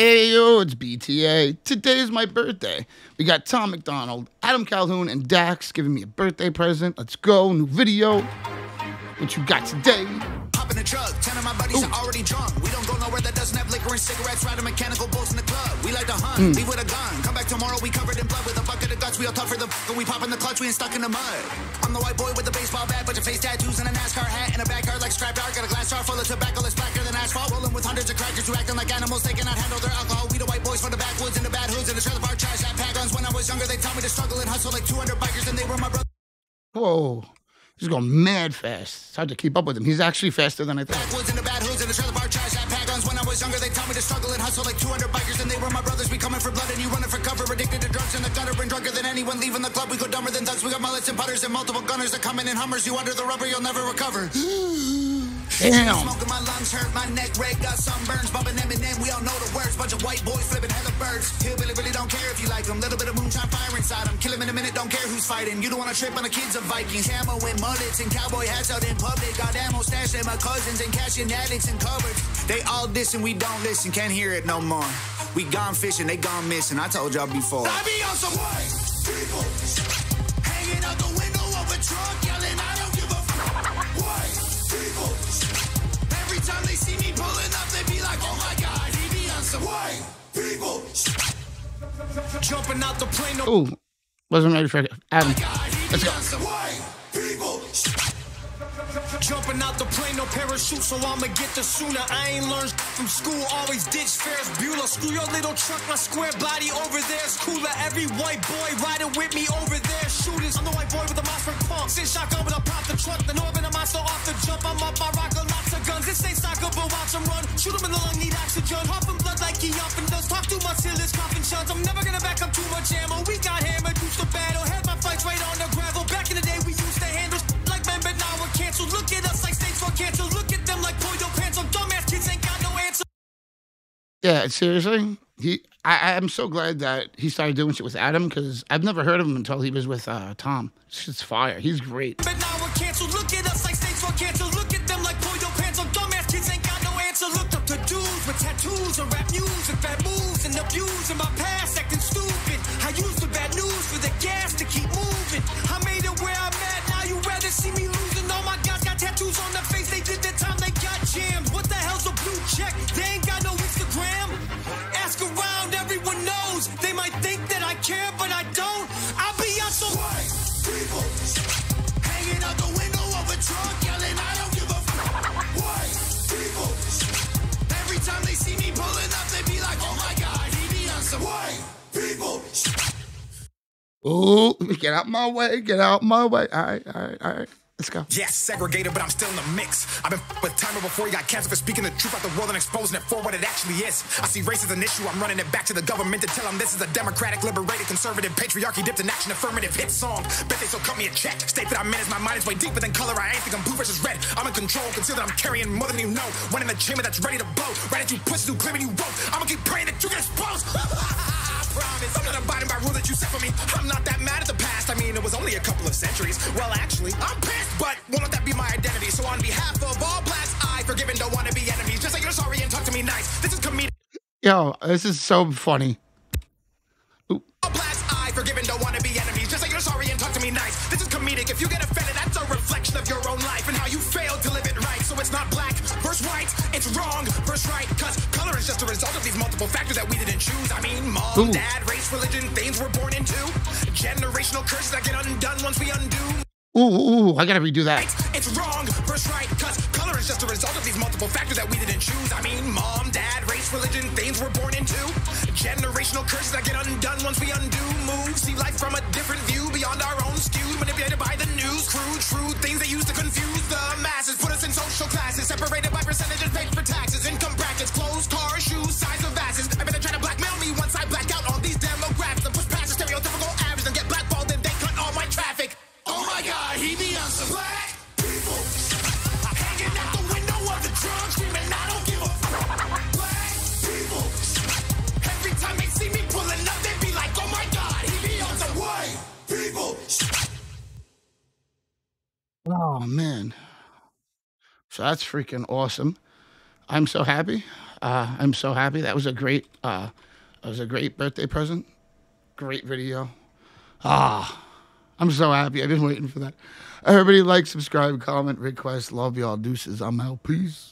Hey, yo, it's BTA. Today's my birthday. We got Tom MacDonald, Adam Calhoun, and Dax giving me a birthday present. Let's go. New video. What you got today? Hop in a truck. 10 of my buddies are already drunk. We don't go nowhere that doesn't have liquor and cigarettes. Ride a mechanical boats in the club. We like to hunt. Leave with a gun. Come back tomorrow. We covered in blood with a bucket of guts. We all tougher than f***. We pop in the clutch. We ain't stuck in the mud. I'm the white boy with a baseball bat, bunch of face tattoos, and a NASCAR hat, and a backyard like scrap yard. Got a glass jar full of tobacco that's blacker than asphalt. Rolling with hundreds of crackers who acting like animals. They cannot handle their alcohol. We the white boys from the backwoods and the bad hoods and the trailer park trash. I pack guns when I was younger. They taught me to struggle and hustle like 200 bikers, and they were my brother. Whoa. He's going mad fast. It's hard to keep up with him. He's actually faster than I thought. Backwoods and the bad hoods and the trailer park trash. I pack guns when I was younger. They taught me to struggle and hustle like 200 bikers, and they were my brothers. We coming for blood and you running for cover. Addicted to drugs in the gutter and drunker than anyone leaving the club. We go dumber than thugs. We got mullets and putters and multiple gunners that coming in Hummers. You under the rubber, you'll never recover. Damn. Smoking my lungs, hurt my neck, red, got sunburns, bumping Eminem, we all know the words. Bunch of white boys flipping heather birds. Hillbilly really don't care if you like them. Little bit of moonshine fire inside them. Kill him in a minute, don't care who's fighting. You don't want to trip on the kids of Vikings. Ammo and mullets and cowboy hats out in public. Got ammo stashed at my cousins and cash in addicts and cupboards. They all dissing, we don't listen, can't hear it no more. We gone fishing, they gone missing. I told y'all before. I be on some white people hanging out the window of a truck, yelling, I don't give a fuck. White people. Every time they see me pulling up, they be like, oh my God, he be on some white people. Jumping out the plane. No. Ooh, wasn't ready for it. Adam, let's go. White people. Jumping out the plane, no parachute, so I'ma get there sooner. I ain't learned from school, always ditch Ferris Bueller. Screw your little truck, my square body over there is cooler. Every white boy riding with me over there, shooters. I'm the white boy with the monster pump. Since shotgun when I pop the truck, the Norman and myself off the jump. I'm up my rocker, lots of guns. This ain't soccer, but watch him run. Shoot him in the lung, need oxygen. Hopping blood like he often does. Talk too much till his coughing shuns. I'm never gonna back up too much ammo. We got hammered, used to battle. Had my fights right on the gravel. Back in the day, we used to handle like men, but now we're canceled. Look at us like states were canceled. Look at them like pull your pants on. Dumbass kids ain't got no answer. Yeah, seriously. I'm so glad that he started doing shit with Adam, because I've never heard of him until he was with Tom. It's fire. He's great. But now we're canceled. Look at us like states were canceled. Look at them like pull your pants on. Dumbass kids ain't got no answer. Looked up to dudes with tattoos and rap news and fat moves and abuse in my past acting stupid. I used the bad news for the gas to keep moving. I made it where I'm at. Now you rather see me losing. All my guys got tattoos on their face. They did their time. They got jammed. What the hell's a blue check? They ain't got no Instagram. Ask around. Everyone knows. They might think that I care, but I don't. I'll be on some white people hanging out the window of a truck, yelling, I don't give a fuck. White people. Every time they see me pulling up, they be like, oh my God, he be on some white people. Oh, get out my way, get out my way. All right. Let's go. Yes, segregated, but I'm still in the mix. I've been with Timer before he got canceled for speaking the truth out the world and exposing it for what it actually is. I see race as an issue. I'm running it back to the government to tell them this is a democratic, liberated, conservative, patriarchy dipped in action, affirmative hit song. Bet they still cut me a check. State that I'm in is my mind is way deeper than color. I ain't think I'm blue versus red. I'm in control. Conceal that I'm carrying more than you know. One in the chamber that's ready to blow. Right at you pussies who claiming you won't. I'm gonna keep praying that you get exposed. I promise I'm not abiding by rule that you set for me. I'm not that mad at the past. I mean, it was only a couple of centuries. Well, actually, I'm pissed. But won't that be my identity? So on behalf of all blacks, I forgive and don't want to be enemies. Just like you're sorry and talk to me nice. This is comedic. Yo, this is so funny. Ooh. All blacks, I forgive and don't want to be enemies. Just like you're sorry and talk to me nice. This is comedic. If you get offended, that's a reflection of your own life and how you failed to live it right. So it's not black versus white. It's wrong versus right. Because color is just a result of these multiple factors that we didn't choose. I mean, mom, dad, race, religion, things we're born into. Generational curses that get undone once we undo. Ooh, I gotta redo that. It's wrong versus right, because color is just a result of these multiple factors that we didn't choose. I mean, mom, dad, race, religion, things we're born into. Generational curses that get undone once we undo moves. See life from a different view beyond our own skew. Manipulated by the news crew. True things they use to confuse the masses. Put us in social classes, separated by percentages, paid for taxes, income brackets, clothes, cars, shoes, size of asses. I better try to blackmail me once I black out on these demographics and push past the stereotypical average and get blackballed and they cut all my traffic. Oh my God, he be on some black people hanging out the window of the truck, screaming, I don't give a fuck. Black people. Every time they see me pulling up, they be like, oh my God, he be on some white people. Oh man, so that's freaking awesome. I'm so happy. I'm so happy. That was a great birthday present. Great video. I'm so happy. I've been waiting for that. Everybody like, subscribe, comment, request. Love y'all. Deuces. I'm out. Peace.